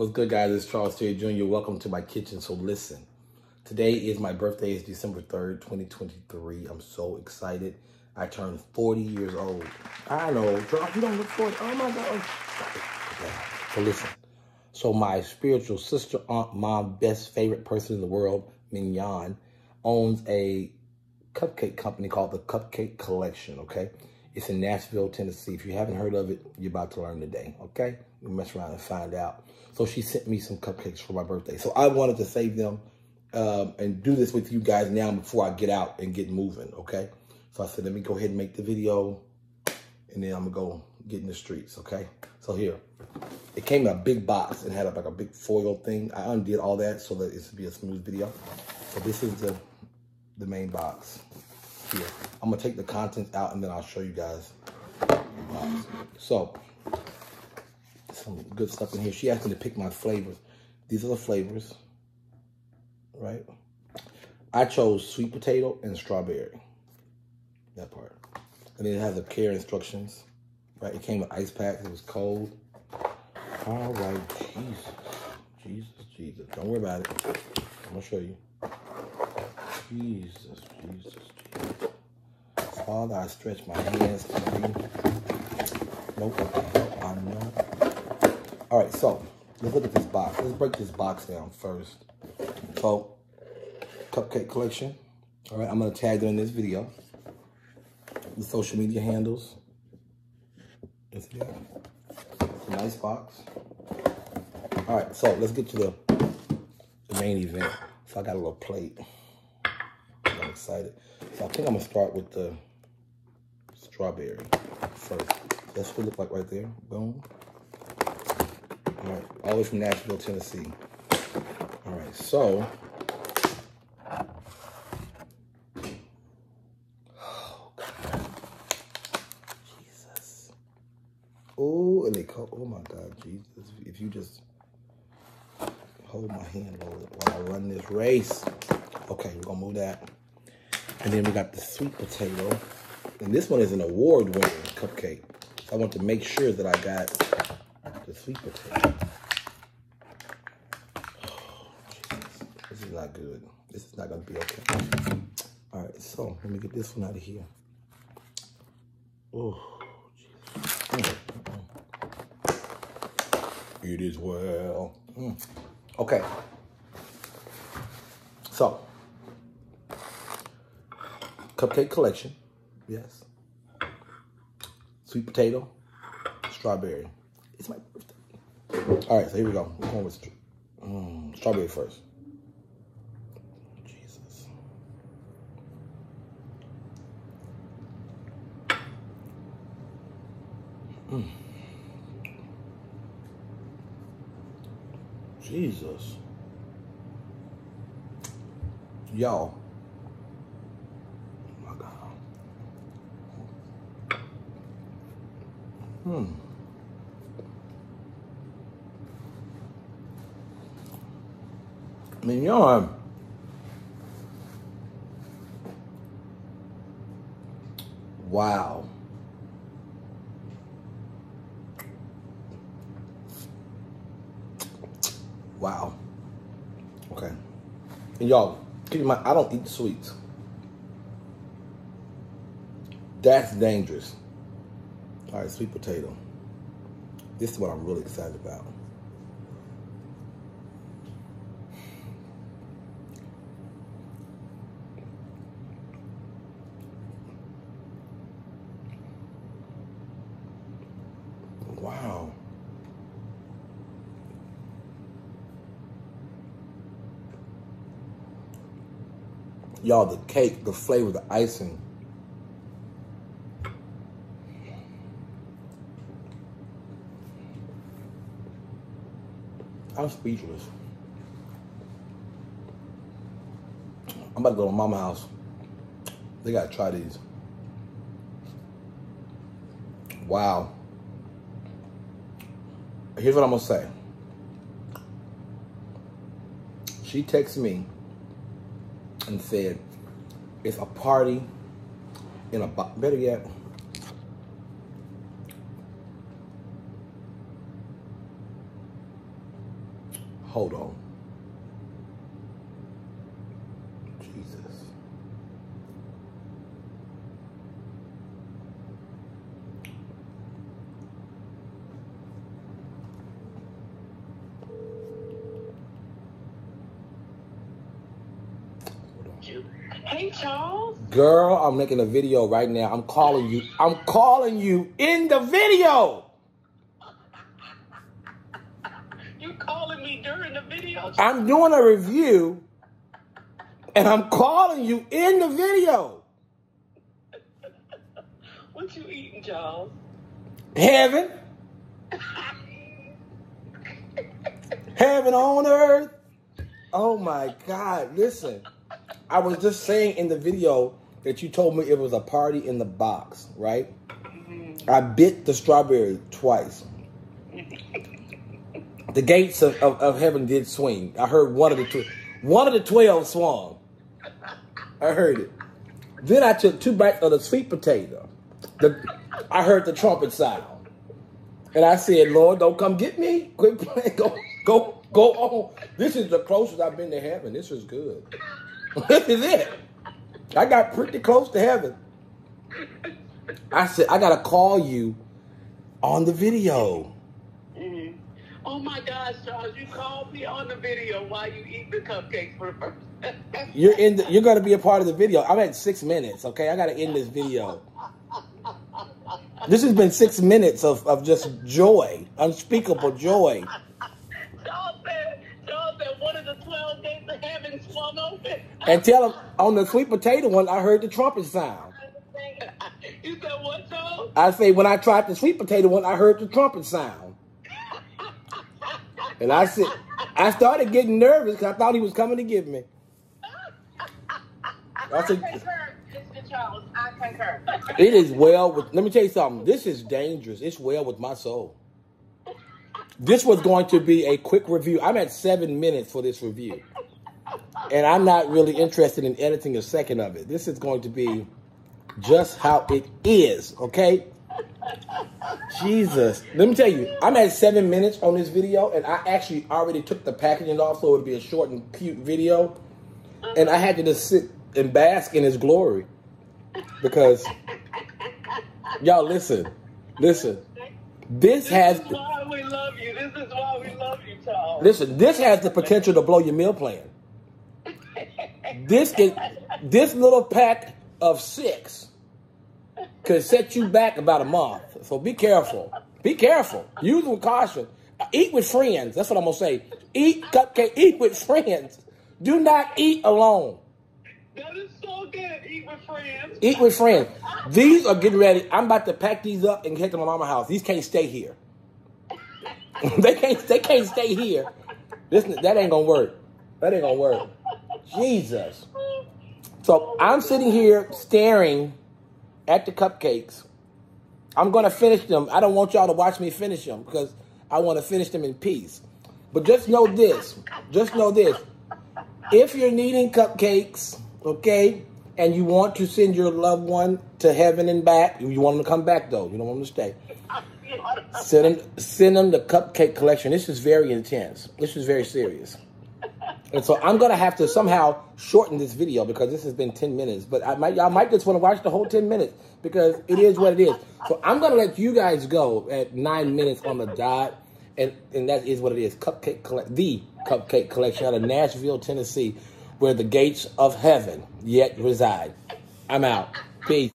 What's good, guys? It's Charles Terry Jr. Welcome to my kitchen. So listen, today is my birthday. It's December 3rd, 2023. I'm so excited. I turned 40 years old. I know, Charles, you don't look 40. Oh my God. So listen, so my spiritual sister, aunt, mom, best favorite person in the world, Mignon, owns a cupcake company called The Cupcake Collection, okay? It's in Nashville, Tennessee. If you haven't heard of it, you're about to learn today, okay? We'll mess around and find out. So she sent me some cupcakes for my birthday. So I wanted to save them and do this with you guys now before I get out and get moving, okay? So I said, let me go ahead and make the video, and then I'm going to go get in the streets, okay? So here, it came in a big box and had like a big foil thing. I undid all that so that it would be a smooth video. So this is the main box. Here. I'm gonna take the contents out and then I'll show you guys the box. So, some good stuff in here. She asked me to pick my flavors. These are the flavors, right? I chose sweet potato and strawberry, that part. And then it has the care instructions, right? It came with ice packs, it was cold. All right, Jesus. Don't worry about it, I'm gonna show you. Jesus. Father, I stretch my hands to you. Nope, I know. All right, so let's look at this box. Let's break this box down first. So, Cupcake Collection. All right, I'm going to tag them in this video. The social media handles. It's a nice box. All right, so let's get to the main event. So I got a little plate. I'm excited. So I think I'm gonna start with the strawberry first. That's what it looked like right there. Boom. All right, all the way from Nashville, Tennessee. All right, so oh God, Jesus. Oh, and they call. Oh my God, Jesus! If you just hold my hand, Lord, while I run this race. Okay, we're gonna move that. And then we got the sweet potato. And this one is an award-winning cupcake. So I want to make sure that I got the sweet potato. Oh, Jesus. This is not good. This is not going to be okay. All right, so let me get this one out of here. Oh, Jesus. It is well. Okay. So. Cupcake Collection, yes. Sweet potato, strawberry. It's my birthday. All right, so here we go. We're going with strawberry first. Jesus. Jesus. Y'all. Mignon. Wow. Wow. Okay. And y'all, keep in mind, I don't eat sweets. That's dangerous. All right, sweet potato. This is what I'm really excited about. Wow. Y'all, the cake, the flavor, the icing. I'm speechless. I'm about to go to Mama's house. They gotta try these. Wow. Here's what I'm gonna say. She texted me and said, it's a party in a box. Better yet, Hold on. Jesus. Hey, Charles. Girl, I'm making a video right now. I'm calling you. I'm calling you in the video. You calling me during the video, Charles? I'm doing a review, and I'm calling you in the video. What you eating, Charles? Heaven. Heaven on earth. Oh, my God. Listen. I was just saying in the video that you told me it was a party in the box, right? Mm-hmm. I bit the strawberry twice. The gates of heaven did swing. I heard one of the 12 swung. I heard it. Then I took two bites of the sweet potato. I heard the trumpet sound, and I said, "Lord, don't come get me! Quit playing. Go on. This is the closest I've been to heaven. This is good." This is it. I got pretty close to heaven. I said, I got to call you on the video. Mm-hmm. Oh, my gosh, Charles, you called me on the video while you eat the cupcakes for the first time. You're going to be a part of the video. I'm at 6 minutes, okay? I got to end this video. This has been 6 minutes of just joy, unspeakable joy. And tell him on the sweet potato one, I heard the trumpet sound. You said what, Charles? I say when I tried the sweet potato one, I heard the trumpet sound. And I said, I started getting nervous because I thought he was coming to get me. I said, I concur, Mr. Charles. I concur. It is well with. Let me tell you something. This is dangerous. It's well with my soul. This was going to be a quick review. I'm at 7 minutes for this review. And I'm not really interested in editing a second of it. This is going to be just how it is, okay? Jesus. Let me tell you, I'm at 7 minutes on this video, and I actually already took the packaging off, so it would be a short and cute video. And I had to just sit and bask in his glory. Because, y'all, listen. This is why we love you. This is why we love you, Charles. Listen, this has the potential to blow your meal plan. This little pack of 6 could set you back about a month. So be careful. Be careful. Use with caution. Eat with friends. That's what I'm going to say. Eat cupcake. Eat with friends. Do not eat alone. That is so good. Eat with friends. Eat with friends. These are getting ready. I'm about to pack these up and get them to my mama's house. These can't stay here. They can't stay here. Listen, that ain't going to work. That ain't going to work. Jesus. So I'm sitting here staring at the cupcakes. I'm going to finish them. I don't want y'all to watch me finish them because I want to finish them in peace. But just know this. Just know this. If you're needing cupcakes, okay, and you want to send your loved one to heaven and back, you want them to come back, though. You don't want them to stay. Send them the Cupcake Collection. This is very intense. This is very serious. And so I'm going to have to somehow shorten this video because this has been 10 minutes. But y'all might just want to watch the whole 10 minutes because it is what it is. So I'm going to let you guys go at 9 minutes on the dot. And that is what it is. The Cupcake Collection out of Nashville, Tennessee, where the gates of heaven yet reside. I'm out. Peace.